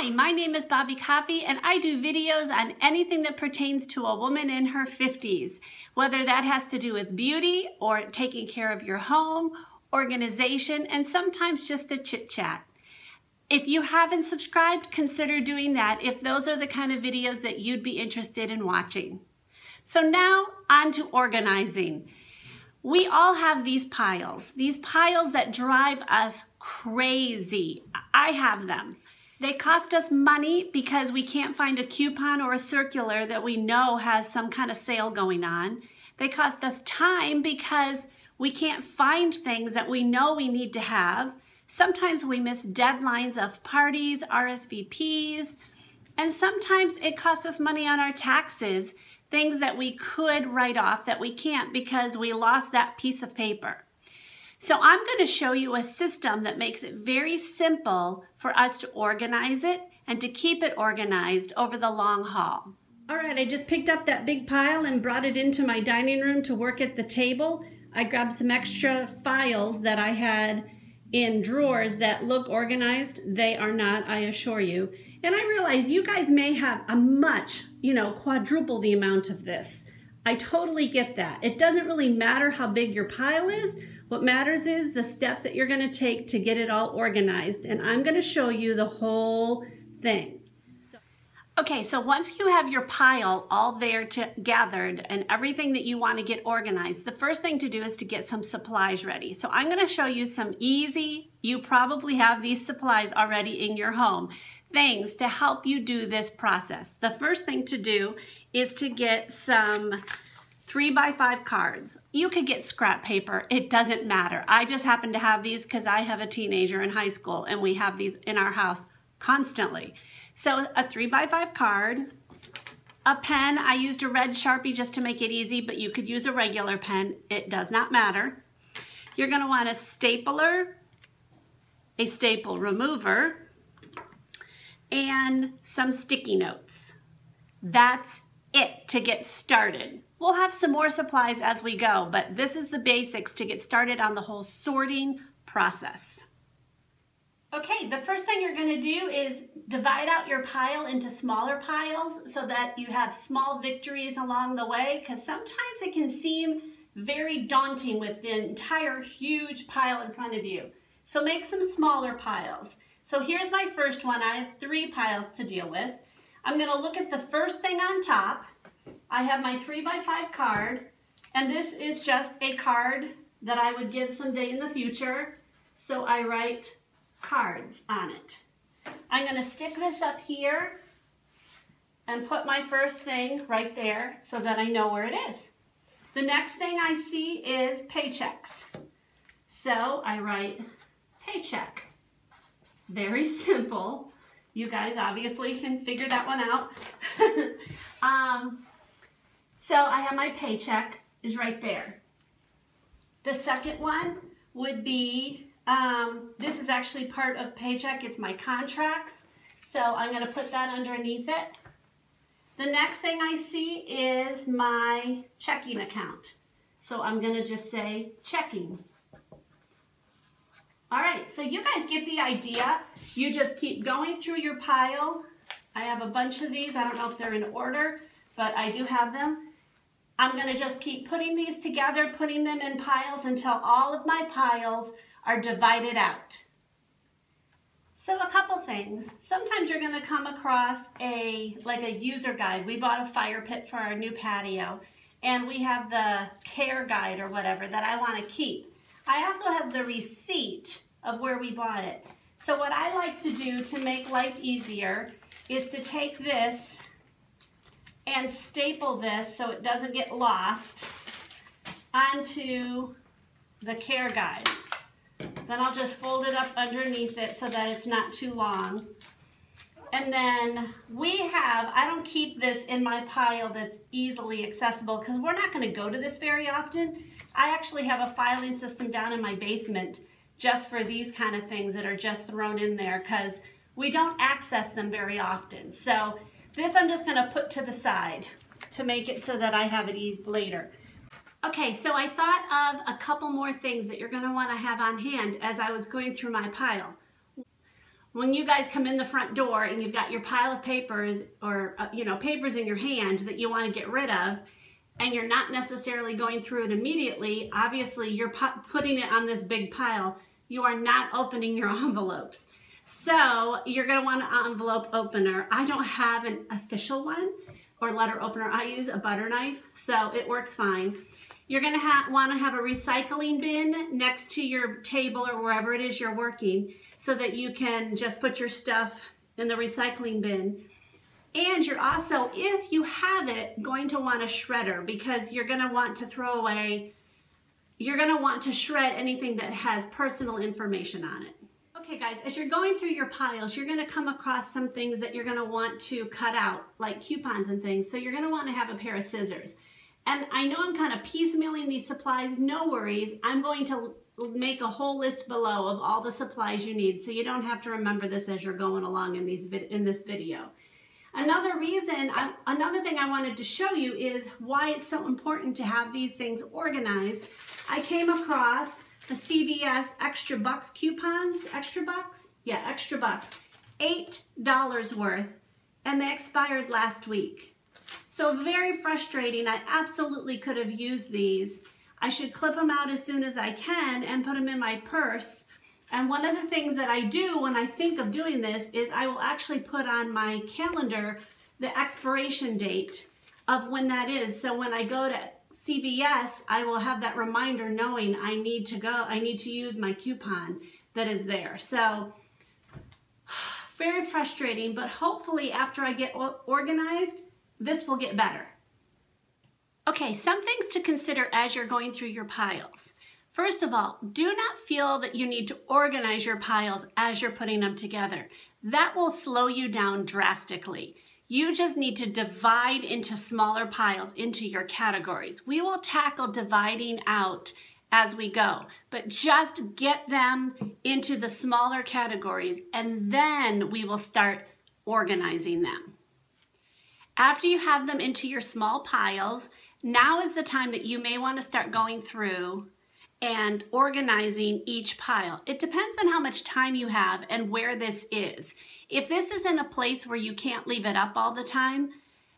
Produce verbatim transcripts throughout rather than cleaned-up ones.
Hi, my name is Bobbie Koppe and I do videos on anything that pertains to a woman in her fifties, whether that has to do with beauty or taking care of your home, organization, and sometimes just a chit chat. If you haven't subscribed, consider doing that if those are the kind of videos that you'd be interested in watching. So now on to organizing. We all have these piles, these piles that drive us crazy. I have them. They cost us money because we can't find a coupon or a circular that we know has some kind of sale going on. They cost us time because we can't find things that we know we need to have. Sometimes we miss deadlines of parties, R S V Ps, and sometimes it costs us money on our taxes, things that we could write off that we can't because we lost that piece of paper. So I'm going to show you a system that makes it very simple for us to organize it and to keep it organized over the long haul. All right, I just picked up that big pile and brought it into my dining room to work at the table. I grabbed some extra files that I had in drawers that look organized. They are not, I assure you. And I realize you guys may have a much, you know, quadruple the amount of this. I totally get that. It doesn't really matter how big your pile is. What matters is the steps that you're going to take to get it all organized, and I'm going to show you the whole thing. Okay, so once you have your pile all there to, gathered and everything that you want to get organized, the first thing to do is to get some supplies ready. So I'm going to show you some easy, you probably have these supplies already in your home, things to help you do this process. The first thing to do is to get some three by five cards. You could get scrap paper, it doesn't matter. I just happen to have these because I have a teenager in high school and we have these in our house constantly. So a three by five card, a pen. I used a red Sharpie just to make it easy, but you could use a regular pen. It does not matter. You're gonna want a stapler, a staple remover, and some sticky notes. That's it to get started. We'll have some more supplies as we go, but this is the basics to get started on the whole sorting process. Okay, the first thing you're going to do is divide out your pile into smaller piles so that you have small victories along the way, because sometimes it can seem very daunting with the entire huge pile in front of you. So make some smaller piles. So here's my first one. I have three piles to deal with. I'm going to look at the first thing on top. I have my three by five card, and this is just a card that I would give someday in the future. So I write cards on it. I'm going to stick this up here and put my first thing right there so that I know where it is. The next thing I see is paychecks. So I write paycheck. Very simple. You guys obviously can figure that one out. um, so I have my paycheck is right there. The second one would be Um, this is actually part of paycheck. It's my contracts. So I'm going to put that underneath it. The next thing I see is my checking account. So I'm going to just say checking. All right. So you guys get the idea. You just keep going through your pile. I have a bunch of these. I don't know if they're in order, but I do have them. I'm going to just keep putting these together, putting them in piles until all of my piles are divided out. So a couple things. Sometimes you're gonna come across a, like a user guide. We bought a fire pit for our new patio and we have the care guide or whatever that I wanna keep. I also have the receipt of where we bought it. So what I like to do to make life easier is to take this and staple this so it doesn't get lost onto the care guide. Then I'll just fold it up underneath it so that it's not too long. And then we have, I don't keep this in my pile that's easily accessible because we're not going to go to this very often. I actually have a filing system down in my basement just for these kind of things that are just thrown in there because we don't access them very often. So this I'm just going to put to the side to make it so that I have it easy later. Okay, so I thought of a couple more things that you're going to want to have on hand as I was going through my pile. when you guys come in the front door and you've got your pile of papers or, uh, you know, papers in your hand that you want to get rid of, and you're not necessarily going through it immediately, obviously you're pu- putting it on this big pile. You are not opening your envelopes. So you're going to want an envelope opener. I don't have an official one or letter opener. I use a butter knife, so it works fine. You're going to ha- want to have a recycling bin next to your table or wherever it is you're working so that you can just put your stuff in the recycling bin. And you're also, if you have it, going to want a shredder because you're going to want to throw away, you're going to want to shred anything that has personal information on it. Okay guys, as you're going through your piles, you're going to come across some things that you're going to want to cut out, like coupons and things. So you're going to want to have a pair of scissors. And I know I'm kind of piecemealing these supplies, no worries. I'm going to make a whole list below of all the supplies you need so you don't have to remember this as you're going along in, these vid in this video. Another reason, I, another thing I wanted to show you is why it's so important to have these things organized. I came across the C V S Extra Bucks coupons, Extra Bucks? Yeah, Extra Bucks, eight dollars worth, and they expired last week. So very frustrating. I absolutely could have used these. I should clip them out as soon as I can and put them in my purse. And one of the things that I do when I think of doing this is I will actually put on my calendar the expiration date of when that is. So when I go to C V S, I will have that reminder knowing I need to go, I need to use my coupon that is there. So very frustrating, but hopefully after I get organized, this will get better. Okay, some things to consider as you're going through your piles. First of all, do not feel that you need to organize your piles as you're putting them together. That will slow you down drastically. You just need to divide into smaller piles, into your categories. We will tackle dividing out as we go, but just get them into the smaller categories and then we will start organizing them. After you have them into your small piles, now is the time that you may want to start going through and organizing each pile. It depends on how much time you have and where this is. If this is in a place where you can't leave it up all the time,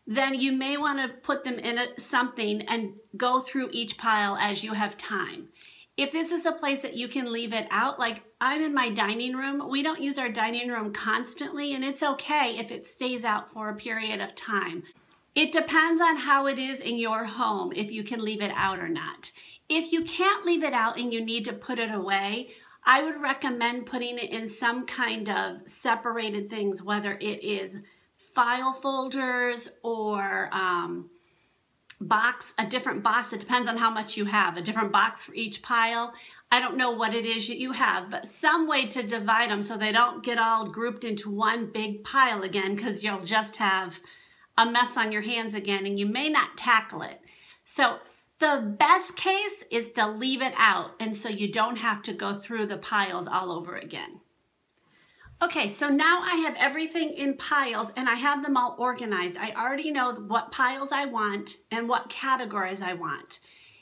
then you may want to put them in a, something and go through each pile as you have time. If this is a place that you can leave it out, like I'm in my dining room, we don't use our dining room constantly, and it's okay if it stays out for a period of time. It depends on how it is in your home, if you can leave it out or not. If you can't leave it out and you need to put it away, I would recommend putting it in some kind of separated things, whether it is file folders or um, box, a different box. It depends on how much you have, a different box for each pile. I don't know what it is that you have, but some way to divide them so they don't get all grouped into one big pile again, because you'll just have a mess on your hands again and you may not tackle it. So the best case is to leave it out, and so you don't have to go through the piles all over again. Okay, so now I have everything in piles and I have them all organized. I already know what piles I want and what categories I want.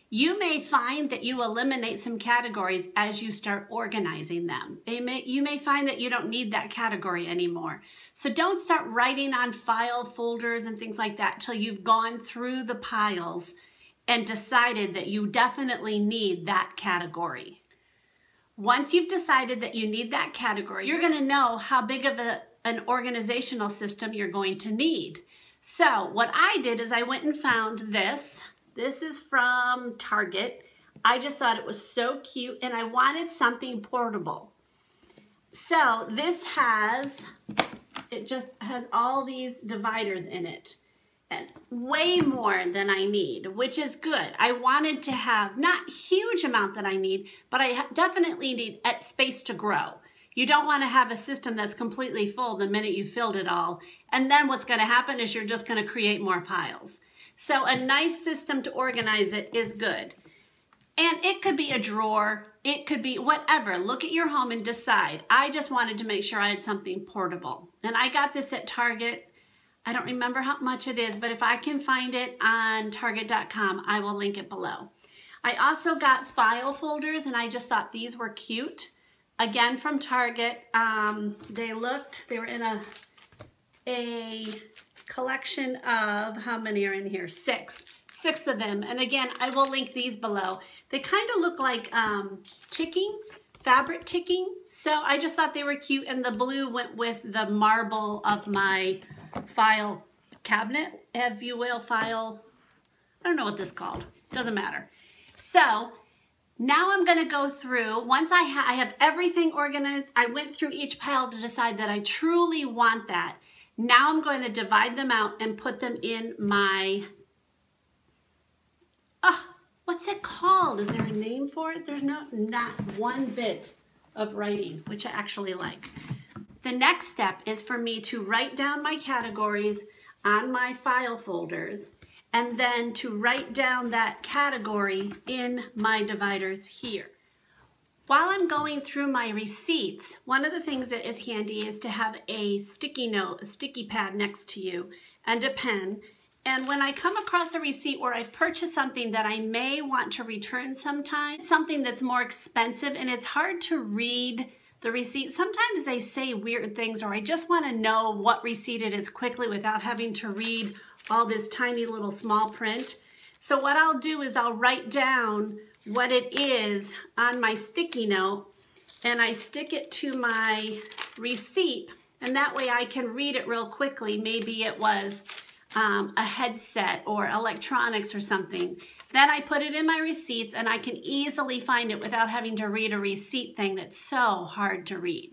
You may find that you eliminate some categories as you start organizing them. They may, you may find that you don't need that category anymore. So don't start writing on file folders and things like that till you've gone through the piles and decided that you definitely need that category. Once you've decided that you need that category, you're gonna know how big of a, an organizational system you're going to need. So what I did is I went and found this. This is from Target. I just thought it was so cute and I wanted something portable. So this has, it just has all these dividers in it. And way more than I need, which is good. I wanted to have not huge amount that I need, but I definitely need space to grow. You don't want to have a system that's completely full the minute you filled it all. And then what's going to happen is you're just going to create more piles. So a nice system to organize it is good. And it could be a drawer. It could be whatever. Look at your home and decide. I just wanted to make sure I had something portable. And I got this at Target. I don't remember how much it is, but if I can find it on Target dot com, I will link it below. I also got file folders and I just thought these were cute. again from Target. Um, they looked, they were in a, a collection of, how many are in here? Six. Six of them. And again, I will link these below. They kind of look like um, ticking, fabric ticking. So I just thought they were cute, and the blue went with the marble of my file cabinet, if you will, file, I don't know what this is called, doesn't matter. So now I'm gonna go through, once I, ha I have everything organized, I went through each pile to decide that I truly want that. Now I'm going to divide them out and put them in my, oh, what's it called? Is there a name for it? There's no, not one bit of writing, which I actually like. The next step is for me to write down my categories on my file folders, and then to write down that category in my dividers here. While I'm going through my receipts, one of the things that is handy is to have a sticky note, a sticky pad next to you, and a pen. And when I come across a receipt where I've purchased something that I may want to return sometime, something that's more expensive, and it's hard to read the receipt. Sometimes they say weird things, or I just want to know what receipt it is quickly without having to read all this tiny little small print. So what I'll do is I'll write down what it is on my sticky note, and I stick it to my receipt, and that way I can read it real quickly. Maybe it was um, a headset or electronics or something. Then I put it in my receipts, and I can easily find it without having to read a receipt thing that's so hard to read.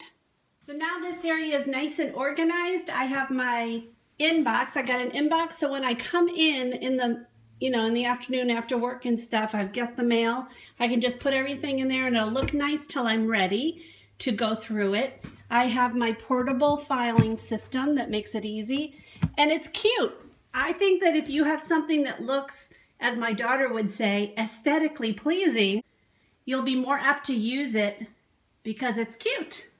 So now this area is nice and organized. I have my inbox. I got an inbox, so when I come in in the you know in the afternoon after work and stuff, I've got the mail. I can just put everything in there, and it'll look nice till I'm ready to go through it. I have my portable filing system that makes it easy, and it's cute. I think that if you have something that looks, as my daughter would say, aesthetically pleasing, you'll be more apt to use it because it's cute.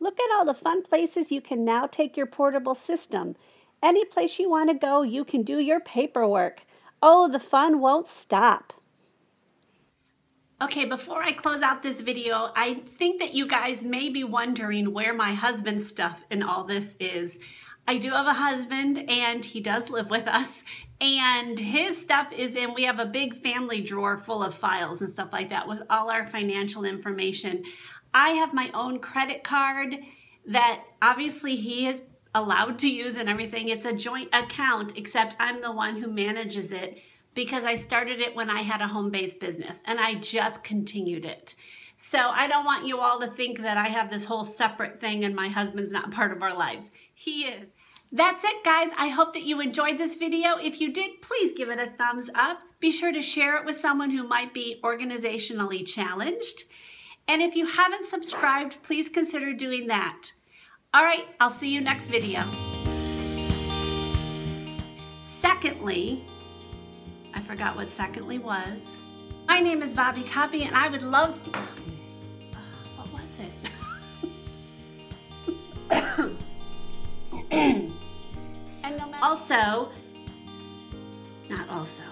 Look at all the fun places you can now take your portable system. Any place you want to go, you can do your paperwork. Oh, the fun won't stop. Okay, before I close out this video, I think that you guys may be wondering where my husband's stuff and all this is. I do have a husband, and he does live with us, and his stuff is in, we have a big family drawer full of files and stuff like that with all our financial information. I have my own credit card that obviously he is allowed to use and everything. It's a joint account, except I'm the one who manages it because I started it when I had a home-based business, and I just continued it. So I don't want you all to think that I have this whole separate thing and my husband's not part of our lives. He is. That's it, guys. I hope that you enjoyed this video. If you did, please give it a thumbs up. Be sure to share it with someone who might be organizationally challenged. And if you haven't subscribed, please consider doing that. All right, I'll see you next video. Secondly, I forgot what secondly was. My name is Bobbie Koppe, and I would love to, oh, what was it? and no matter also, not also.